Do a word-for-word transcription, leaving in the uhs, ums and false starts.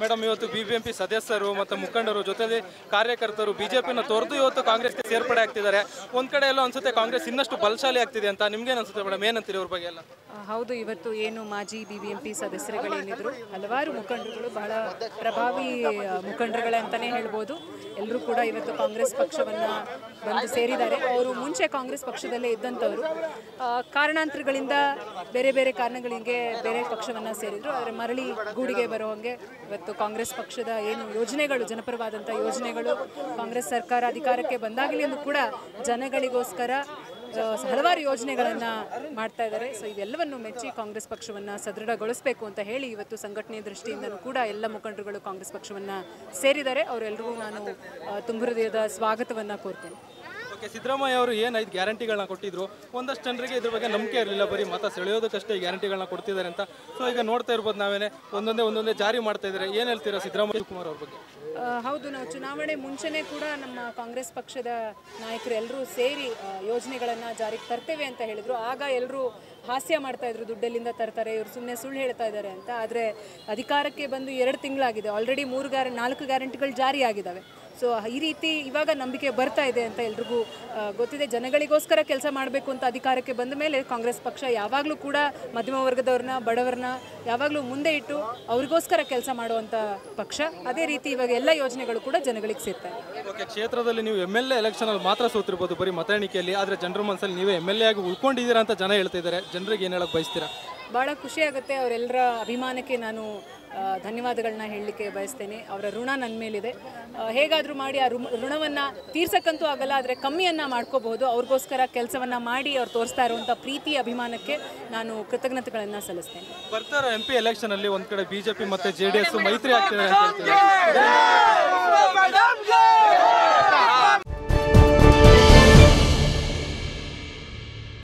Madam इवत्तु BBMP सदस्यरू मत्ते मुखंडरू जोतेले कार्यकर्तरू बीजेपी तोरेदु इवत्तु कांग्रेस के सेर्पड़े आग्तिद्दारे ओंद कड़े एल्लो अन्सुत्ते कांग्रेस ಇನ್ನಷ್ಟು ಬಲಶಾಲಿ ಆಗ್ತಿದೆ ಅಂತ ನಿಮಗೆ ಏನು ಅನ್ಸುತ್ತೆ ಮೇಡಂ ಏನು ಅಂತೀರಿ ಅವರ ಬಗ್ಗೆ ಎಲ್ಲ? ಹೌದು, ಇವತ್ತು ಏನು ಮಾಜಿ ಬಿಬಿಎಂಪಿ ಸದಸ್ಯರುಗಳು ಏನಿದ್ರು ಹಲವಾರು ಮುಖಂಡರುಗಳು ಬಹಳ ಪ್ರಭಾವಿ ಮುಖಂಡರುಗಳು ಅಂತಾನೆ ಹೇಳಬಹುದು. ಎಲ್ಲರೂ ಕೂಡ ಇವತ್ತು ಕಾಂಗ್ರೆಸ್ ಪಕ್ಷವನ್ನ ಬಂದು ಸೇರಿದ್ದಾರೆ. ಅವರು ಮುಂಚೆ ಕಾಂಗ್ರೆಸ್ ಪಕ್ಷದಲ್ಲೇ ಇದ್ದಂತವರು ಕಾರಣಾಂತರಗಳಿಂದ ಬೇರೆ ಬೇರೆ ಕಾರಣಗಳಿಗೆ ಬೇರೆ ಪಕ್ಷವನ್ನ ಸೇರಿದ್ರು. ಆದರೆ ಮರಳಿ ಗೂಡಿಗೆ ಬರೋಂಗೆ ಇವತ್ತು ಕಾಂಗ್ರೆಸ್ ಪಕ್ಷದ ಏನು ಯೋಜನೆಗಳು ಜನಪರವಾದಂತ ಯೋಜನೆಗಳು ಕಾಂಗ್ರೆಸ್ ಸರ್ಕಾರ ಅಧಿಕಾರಕ್ಕೆ ಬಂದಾಗಲಿಂದ ಕೂಡ ಜನಗಳಿಗೋಸ್ಕರ ಹಲವಾರು ಯೋಜನೆಗಳನ್ನು ಮಾಡ್ತಾ ಇದ್ದಾರೆ. ಸೊ ಇವೆಲ್ಲವನ್ನು ಮೆಚ್ಚಿ ಕಾಂಗ್ರೆಸ್ ಪಕ್ಷವನ್ನು ಸದೃಢಗೊಳಿಸಬೇಕು ಅಂತ ಹೇಳಿ ಇವತ್ತು ಸಂಘಟನೆ ದೃಷ್ಟಿಯಿಂದನೂ ಕೂಡ ಎಲ್ಲ ಮುಖಂಡರುಗಳು ಕಾಂಗ್ರೆಸ್ ಪಕ್ಷವನ್ನು ಸೇರಿದ್ದಾರೆ. ಅವರೆಲ್ಲರಿಗೂ ನಾನು ತುಂಬ ಹೃದಯದ ಸ್ವಾಗತವನ್ನು ಕೋರ್ತೇನೆ. ಓಕೆ, ಸಿದ್ದರಾಮಯ್ಯ ಅವರು ಏನು ಐದು ಗ್ಯಾರಂಟಿಗಳನ್ನ ಕೊಟ್ಟಿದ್ರು, ಒಂದಷ್ಟು ಜನರಿಗೆ ಇದ್ರ ಬಗ್ಗೆ ನಂಬಿಕೆ ಇರಲಿಲ್ಲ, ಬರೀ ಮತ ಸೆಳೆಯೋದಕ್ಕಷ್ಟೇ ಗ್ಯಾರಂಟಿಗಳನ್ನ ಕೊಡ್ತಿದ್ದಾರೆ ಅಂತ. ಸೊ ಈಗ ನೋಡ್ತಾ ಇರ್ಬೋದು ನಾವೇನೆ ಒಂದೊಂದೇ ಒಂದೊಂದೇ ಜಾರಿ ಮಾಡ್ತಾ ಇದ್ದಾರೆ. ಏನು ಹೇಳ್ತೀರಾ ಸಿದ್ದರಾಮಯ್ಯ ಕುಮಾರ್ ಅವ್ರ ಬಗ್ಗೆ? ಹೌದು, ನಾವು ಚುನಾವಣೆ ಮುಂಚೆನೇ ಕೂಡ ನಮ್ಮ ಕಾಂಗ್ರೆಸ್ ಪಕ್ಷದ ನಾಯಕರು ಎಲ್ಲರೂ ಸೇರಿ ಯೋಜನೆಗಳನ್ನು ಜಾರಿಗೆ ತರ್ತೇವೆ ಅಂತ ಹೇಳಿದರು. ಆಗ ಎಲ್ಲರೂ ಹಾಸ್ಯ ಮಾಡ್ತಾ ಇದ್ರು, ದುಡ್ಡಲ್ಲಿಂದ ತರ್ತಾರೆ ಇವರು, ಸುಮ್ಮನೆ ಸುಳ್ಳು ಹೇಳ್ತಾ ಇದ್ದಾರೆ ಅಂತ. ಆದರೆ ಅಧಿಕಾರಕ್ಕೆ ಬಂದು ಎರಡು ತಿಂಗಳಾಗಿದೆ, ಆಲ್ರೆಡಿ ಮೂರು ಗ್ಯಾರ ನಾಲ್ಕು ಗ್ಯಾರಂಟಿಗಳು ಜಾರಿಯಾಗಿದ್ದಾವೆ. ಸೊ ಈ ರೀತಿ ಇವಾಗ ನಂಬಿಕೆ ಬರ್ತಾ ಇದೆ ಅಂತ ಎಲ್ರಿಗೂ ಗೊತ್ತಿದೆ. ಜನಗಳಿಗೋಸ್ಕರ ಕೆಲಸ ಮಾಡಬೇಕು ಅಂತ ಅಧಿಕಾರಕ್ಕೆ ಬಂದ ಮೇಲೆ ಕಾಂಗ್ರೆಸ್ ಪಕ್ಷ ಯಾವಾಗಲೂ ಕೂಡ ಮಧ್ಯಮ ವರ್ಗದವ್ರನ್ನ ಬಡವರನ್ನ ಯಾವಾಗಲೂ ಮುಂದೆ ಇಟ್ಟು ಅವ್ರಿಗೋಸ್ಕರ ಕೆಲಸ ಮಾಡುವಂಥ ಪಕ್ಷ. ಅದೇ ರೀತಿ ಇವಾಗ ಎಲ್ಲ ಯೋಜನೆಗಳು ಕೂಡ ಜನಗಳಿಗೆ ಸೇರ್ತವೆ. ಓಕೆ, ಕ್ಷೇತ್ರದಲ್ಲಿ ನೀವು ಎಮ್ ಎಲ್ ಎ ಎಲೆಕ್ಷನಲ್ಲಿ ಮಾತ್ರ ಸೋತಿರ್ಬೋದು ಬರೀ ಮತ ಎಣಿಕೆಯಲ್ಲಿ, ಆದರೆ ಜನರ ಮನಸ್ಸಲ್ಲಿ ನೀವೇ ಎಮ್ ಎಲ್ ಎ ಆಗಿ ಉಳ್ಕೊಂಡಿದ್ದೀರಾ ಅಂತ ಜನ ಹೇಳ್ತಾ ಇದ್ದಾರೆ. ಜನರಿಗೆ ಏನು ಹೇಳಕ್ಕೆ ಬಯಸ್ತೀರಾ? ಭಾಳ ಖುಷಿಯಾಗುತ್ತೆ. ಅವರೆಲ್ಲರ ಅಭಿಮಾನಕ್ಕೆ ನಾನು ಧನ್ಯವಾದಗಳನ್ನ ಹೇಳಲಿಕ್ಕೆ ಬಯಸ್ತೇನೆ. ಅವರ ಋಣ ನನ್ನ ಮೇಲಿದೆ. ಹೇಗಾದರೂ ಮಾಡಿ ಆ ಋಣವನ್ನು ತೀರ್ಸಕ್ಕಂತೂ ಆಗಲ್ಲ, ಆದರೆ ಕಮ್ಮಿಯನ್ನು ಮಾಡ್ಕೋಬಹುದು. ಅವ್ರಿಗೋಸ್ಕರ ಕೆಲಸವನ್ನು ಮಾಡಿ ಅವ್ರು ತೋರಿಸ್ತಾ ಇರುವಂಥ ಪ್ರೀತಿ ಅಭಿಮಾನಕ್ಕೆ ನಾನು ಕೃತಜ್ಞತೆಗಳನ್ನು ಸಲ್ಲಿಸ್ತೇನೆ. ಬರ್ತಾರೋ ಎಂ ಪಿ ಎಲೆಕ್ಷನಲ್ಲಿ ಒಂದು ಕಡೆ ಬಿ ಜೆ ಪಿ ಮತ್ತು ಜೆ ಡಿ ಎಸ್ ಮೈತ್ರಿ ಆಗ್ತಿದೆ ಅಂತ ಹೇಳ್ತೀವಿ.